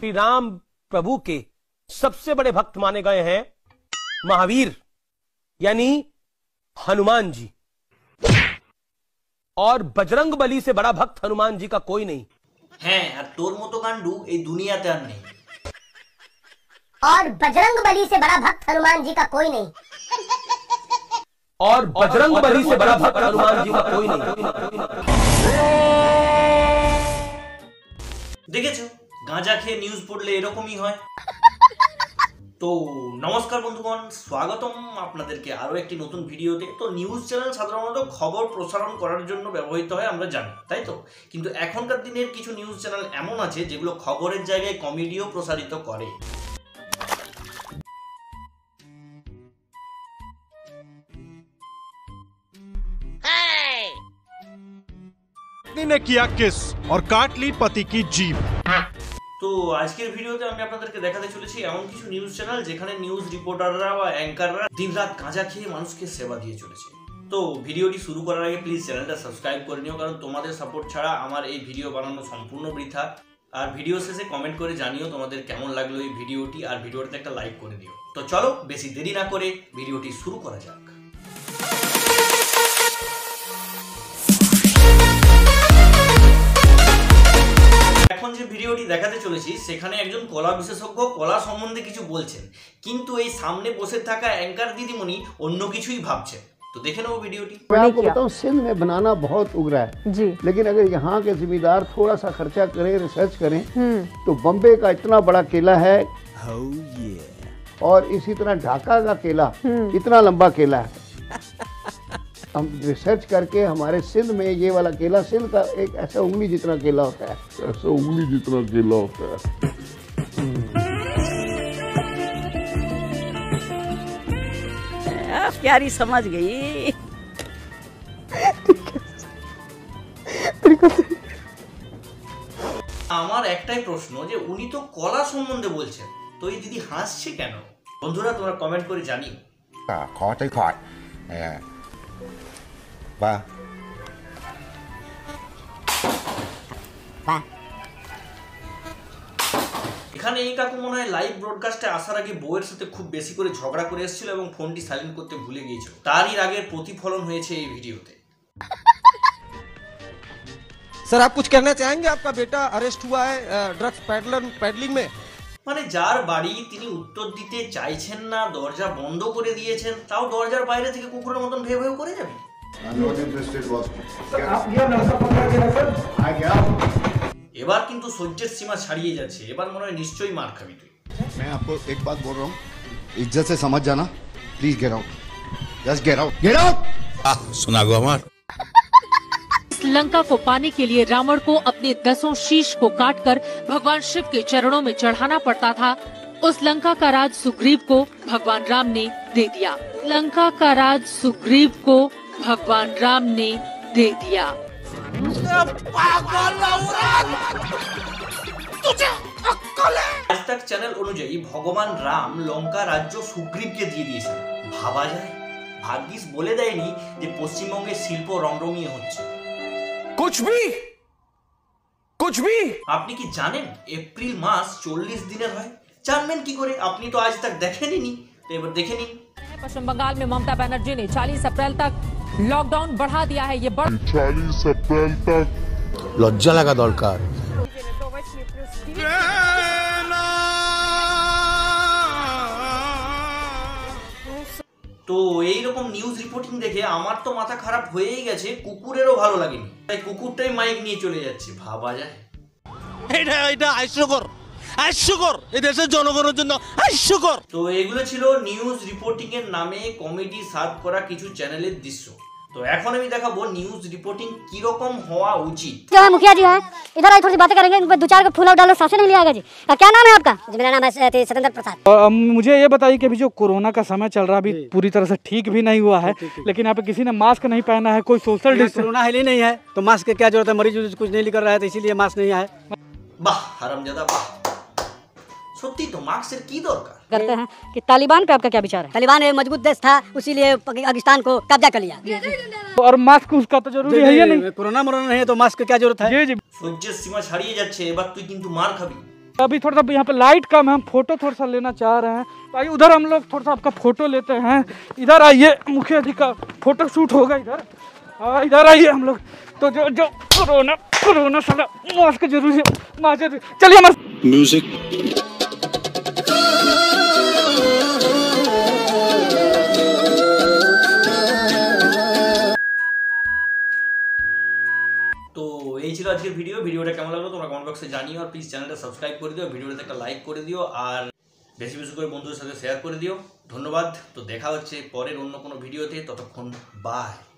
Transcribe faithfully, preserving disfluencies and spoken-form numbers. श्री राम प्रभु के सबसे बड़े भक्त माने गए हैं महावीर यानी हनुमान जी, और बजरंग बली से बड़ा भक्त हनुमान जी का कोई नहीं है। तोर मतो कांडू ए दुनिया ते आर नहीं, और बजरंग बली से बड़ा भक्त हनुमान जी का कोई नहीं, और बजरंग बली से बड़ा भक्त हनुमान जी का कोई नहीं। देखेছো गांजा খেয়ে নিউজ পড়লে এরকমই হয়। तो नमस्कार बंधुगण, स्वागतम আপনাদেরকে আরো একটি নতুন ভিডিওতে। তো নিউজ চ্যানেল সাধারণত খবর প্রসারণ করার জন্য ব্যবহৃত হয়, আমরা জানি তাই তো। কিন্তু এখনকার দিনের কিছু নিউজ চ্যানেল এমন আছে যেগুলো খবরের জায়গায় কমেডিও প্রসারিত করে। ने किया किस और काट ली पति की जीभ। तो আজকের ভিডিওতে আমি আপনাদেরকে দেখাতে চলেছি এমন কিছু নিউজ চ্যানেল যেখানে নিউজ রিপোর্টাররা বা অ্যাঙ্কাররা দিনরাত গাঁজা খেয়ে মানুষকে সেবা দিয়ে চলেছে। তো ভিডিওটি শুরু করার আগে প্লিজ চ্যানেলটা সাবস্ক্রাইব করে নিও, কারণ তোমাদের সাপোর্ট ছাড়া আমার এই ভিডিও বানানো সম্পূর্ণ বৃথা। আর ভিডিও শেষে কমেন্ট করে জানিও তোমাদের কেমন লাগলো এই ভিডিওটি, আর ভিডিওটাতে একটা লাইক করে দিও। তো চলো বেশি দেরি না করে ভিডিওটি শুরু করা যাক। এখন যে ভিডিওটি দেখাতে চলেছি সেখানে একজন কলা বিশেষজ্ঞ কলা সম্বন্ধে কিছু বলছেন, কিন্তু এই সামনে বসে থাকা অ্যাঙ্কার দিদিমণি অন্য কিছুই ভাবছেন। तो देखे ना वो वीडियो। मैं आपको बताऊँ, सिंध में बनाना बहुत उगरा है जी, लेकिन अगर यहाँ के जिम्मेदार थोड़ा सा खर्चा करें, रिसर्च करें, तो बम्बे का इतना बड़ा केला है और इसी तरह ढाका का केला इतना लंबा केला है। हम रिसर्च करके हमारे सिंध में ये वाला केला, सिंध का एक ऐसा उंगली जितना केला होता है, ऐसा उंगली जितना केला होता है। प्यारी समझ गई। আমার একটাই প্রশ্ন যে উনি তো কলা সম্বন্ধে বলছেন, তো এই দিদি হাসছে কেন? বন্ধুরা তোমরা কমেন্ট করে জানিও। খটাই খট বা বা এখানে এই কাকু মনে হয় লাইভ ব্রডকাস্টে আসার আগে বউয়ের সাথে খুব বেশি করে ঝগড়া করে এসেছিল এবং ফোনটি সাইলেন্ট করতে ভুলে গিয়েছিল, তারই রাগের প্রতিফলন হয়েছে এই ভিডিওতে। স্যার आप कुछ कहना चाहेंगे? आपका बेटा अरेस्ट हुआ है ड्रग्स पैडलर पैडलिंग में। মানে যার বাড়ি তিনি উত্তর দিতে চাইছেন না, দরজা বন্ধ করে দিয়েছেন, তাও দরজার বাইরে থেকে কুকুরের মতন ভেউ ভেউ করে যাবে। এবার কিন্তু সহ্যের সীমা ছাড়িয়ে যাচ্ছে, এবার মনে হয় নিশ্চয়ই মার খাবি তুই। मैं आपको एक बात बोल रहा हूँ, इज्जत से समझ जाना, please get out, just get out, get out. आ सुना गो अमर। लंका को पाने के लिए रावण को अपने दसों शीश को काटकर भगवान शिव के चरणों में चढ़ाना पड़ता था। उस लंका का राज सुग्रीव को भगवान राम ने दे दिया। लंका का राज सुग्रीव को भगवान राम ने दे दिया। आज तक चैनल अनुजायी भगवान राम लंका राज्य सुग्रीव के दिए दिए भावा जाए। भाग्यिस बोले देनी पश्चिमबंगे शिल्प रमरमिये होच्छे। कुछ भी कुछ भी आपनी की जानें एप्रिल मास चल्लिस दिन है, जानबेन की करे? आपनी तो आज तक देखेनी नहीं, तो एक बार देखे नहीं। पश्चिम बंगाल में ममता बनर्जी ने चालीस अप्रैल तक लॉकडाउन बढ़ा दिया है। ये बढ़ चालीस अप्रैल तक लज्जा लगा दरकार। তো এইরকম নিউজ রিপোর্টিং দেখে আমার তো মাথা খারাপ হয়েই গেছে, কুকুরেরও ভালো লাগেনি, তাই কুকুরটাই মাইক নিয়ে চলে যাচ্ছে। ভাবা যায় এটা এটা হাস্যকর হাস্যকর এই দেশের জনগণের জন্য হাস্যকর। তো এগুলো ছিল নিউজ রিপোর্টিং এর নামে কমেডি সার্ভ করা কিছু চ্যানেলের দৃশ্য। তো এখন আমি দেখাবো নিউজ রিপোর্টিং কি রকম হওয়া উচিত। যারা মুখিয়া জি হ্যাঁ इधर आए, थोड़ी बातें करेंगे, उन पे दो चार का फूल डालो, सासे नहीं लिया जी। क्या नाम है आपका? जी मेरा नाम है सतेंद्र प्रसाद। और मुझे ये बताइए कि अभी जो कोरोना का समय चल रहा है, अभी पूरी तरह से ठीक भी नहीं हुआ है, लेकिन यहाँ पे किसी ने मास्क नहीं पहना है, कोई सोशल डिस्टेंस, कोरोना है ही नहीं है, तो मास्क की क्या जरूरत है? मरीज कुछ नहीं निकल रहा है तो इसीलिए मास्क नहीं आया। वाह हरामजादा वाह, सत्य तो मास्क की दरकार करते हैं। कि तालिबान पे आपका क्या विचार है? तालिबान एक मजबूत देश था, उसीलिए पाकिस्तान को कब्जा कर लिया, और मास्क उसका तो जरूरी है या नहीं? कोरोना मरोना नहीं है तो मास्क की क्या जरूरत है? सूर्य सीमा छाड़िए যাচ্ছে, এবার তুই কিন্তু মার খাবি। अभी थोड़ा सा यहाँ पे लाइट कम है, हम फोटो थोड़ा सा लेना चाह रहे हैं, तो आइए उधर हम लोग थोड़ा सा आपका फोटो लेते हैं। इधर आइए, मुखिया जी का फोटो शूट होगा इधर। हाँ इधर आइए हम लोग, तो जो जो कोरोना कोरोना साला मास्क जरूरी मास्क, चलिए हमारे म्यूजिक। तो এই ছিল আজকের ভিডিও। ভিডিওটা কেমন লাগলো তোমরা কমেন্ট বক্সে জানিও, আর প্লিজ চ্যানেলটা সাবস্ক্রাইব করে দিও, ভিডিওটাতে একটা লাইক করে দিও, আর বেশি বেশি করে বন্ধুদের সাথে শেয়ার করে দিও। ধন্যবাদ। তো দেখা হচ্ছে পরের অন্য কোনো ভিডিওতে, ততক্ষণ বাই।